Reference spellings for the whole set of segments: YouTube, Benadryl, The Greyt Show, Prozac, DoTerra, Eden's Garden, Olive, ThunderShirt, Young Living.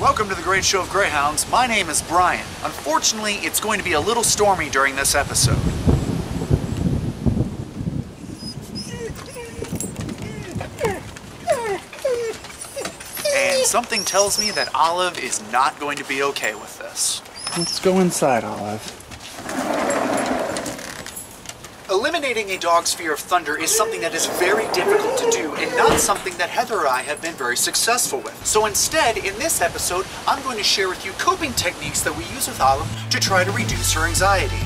Welcome to the Greyt Show of Greyhounds. My name is Brian. Unfortunately, it's going to be a little stormy during this episode. And something tells me that Olive is not going to be okay with this. Let's go inside, Olive. Eliminating a dog's fear of thunder is something that is very difficult to do and not something that Heather and I have been very successful with. So instead, in this episode, I'm going to share with you coping techniques that we use with Olive to try to reduce her anxiety.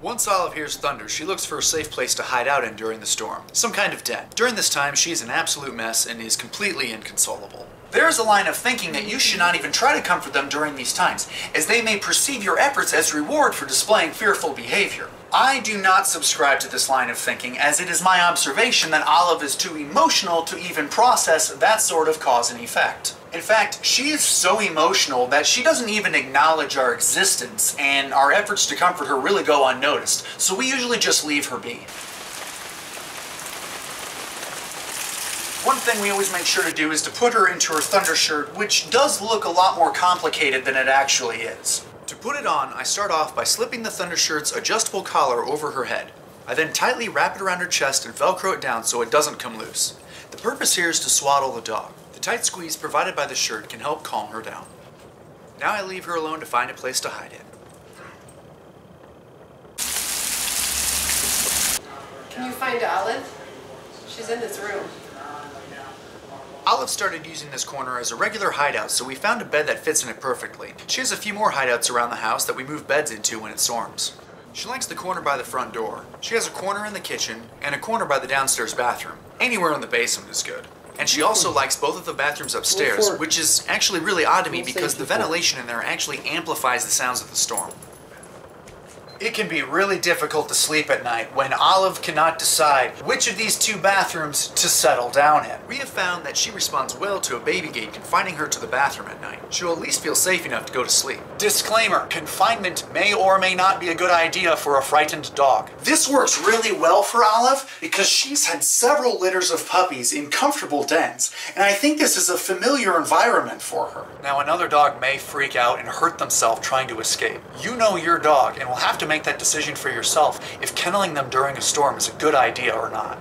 Once Olive hears thunder, she looks for a safe place to hide out in during the storm, some kind of den. During this time, she's an absolute mess and is completely inconsolable. There is a line of thinking that you should not even try to comfort them during these times, as they may perceive your efforts as reward for displaying fearful behavior. I do not subscribe to this line of thinking, as it is my observation that Olive is too emotional to even process that sort of cause and effect. In fact, she is so emotional that she doesn't even acknowledge our existence, and our efforts to comfort her really go unnoticed, so we usually just leave her be. One thing we always make sure to do is to put her into her ThunderShirt, which does look a lot more complicated than it actually is. To put it on, I start off by slipping the ThunderShirt's adjustable collar over her head. I then tightly wrap it around her chest and Velcro it down so it doesn't come loose. The purpose here is to swaddle the dog. The tight squeeze provided by the shirt can help calm her down. Now I leave her alone to find a place to hide it. Can you find Olive? She's in this room. Olive started using this corner as a regular hideout, so we found a bed that fits in it perfectly. She has a few more hideouts around the house that we move beds into when it storms. She likes the corner by the front door. She has a corner in the kitchen and a corner by the downstairs bathroom. Anywhere in the basement is good. And she also likes both of the bathrooms upstairs, which is actually really odd to me because the ventilation in there actually amplifies the sounds of the storm. It can be really difficult to sleep at night when Olive cannot decide which of these two bathrooms to settle down in. We have found that she responds well to a baby gate confining her to the bathroom at night. She'll at least feel safe enough to go to sleep. Disclaimer: confinement may or may not be a good idea for a frightened dog. This works really well for Olive because she's had several litters of puppies in comfortable dens, and I think this is a familiar environment for her. Now, another dog may freak out and hurt themselves trying to escape. You know your dog and will have to make that decision for yourself if kenneling them during a storm is a good idea or not.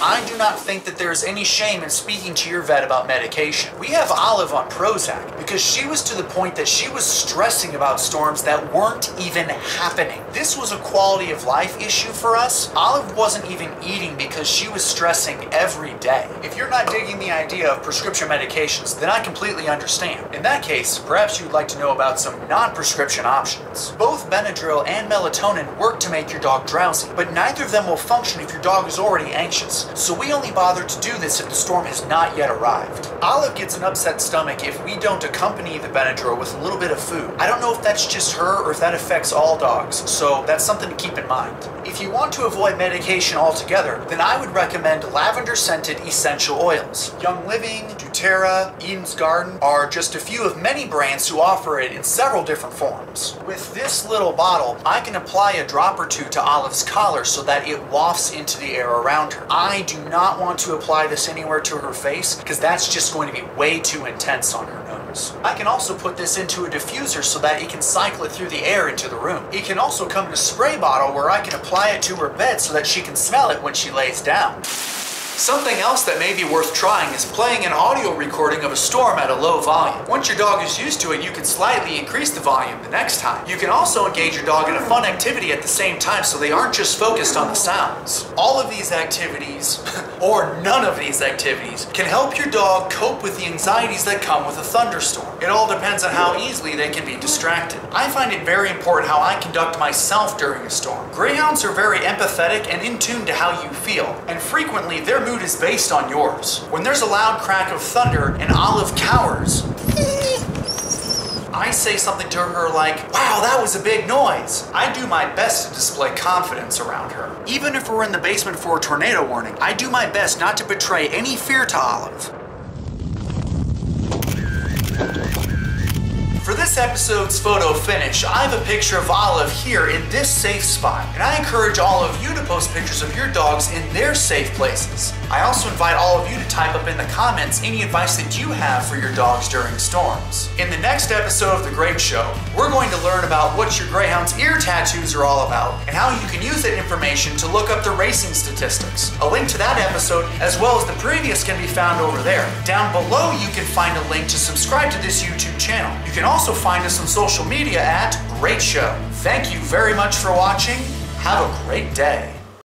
I do not think that there is any shame in speaking to your vet about medication. We have Olive on Prozac because she was to the point that she was stressing about storms that weren't even happening. This was a quality of life issue for us. Olive wasn't even eating because she was stressing every day. If you're not digging the idea of prescription medications, then I completely understand. In that case, perhaps you'd like to know about some non-prescription options. Both Benadryl and melatonin work to make your dog drowsy, but neither of them will function if your dog is already anxious. So we only bother to do this if the storm has not yet arrived. Olive gets an upset stomach if we don't accompany the Benadryl with a little bit of food. I don't know if that's just her or if that affects all dogs, so that's something to keep in mind. If you want to avoid medication altogether, then I would recommend lavender-scented essential oils. Young Living, DoTerra, Eden's Garden are just a few of many brands who offer it in several different forms. With this little bottle, I can apply a drop or two to Olive's collar so that it wafts into the air around her. I do not want to apply this anywhere to her face because that's just going to be way too intense on her nose. I can also put this into a diffuser so that it can cycle it through the air into the room. It can also come in a spray bottle where I can apply it to her bed so that she can smell it when she lays down. Something else that may be worth trying is playing an audio recording of a storm at a low volume. Once your dog is used to it, you can slightly increase the volume the next time. You can also engage your dog in a fun activity at the same time so they aren't just focused on the sounds. All of these activities, or none of these activities, can help your dog cope with the anxieties that come with a thunderstorm. It all depends on how easily they can be distracted. I find it very important how I conduct myself during a storm. Greyhounds are very empathetic and in tune to how you feel, and frequently they're mood is based on yours. When there's a loud crack of thunder and Olive cowers, I say something to her like, "Wow, that was a big noise." I do my best to display confidence around her. Even if we're in the basement for a tornado warning, I do my best not to betray any fear to Olive. this episode's photo finish, I have a picture of Olive here in this safe spot, and I encourage all of you to post pictures of your dogs in their safe places. I also invite all of you to type up in the comments any advice that you have for your dogs during storms. In the next episode of The Greyt Show, we're going to learn about what your greyhound's ear tattoos are all about and how you can use that information to look up the racing statistics. A link to that episode, as well as the previous, can be found over there. Down below, you can find a link to subscribe to this YouTube channel. You can also find us on social media at Greyt Show. Thank you very much for watching. Have a great day.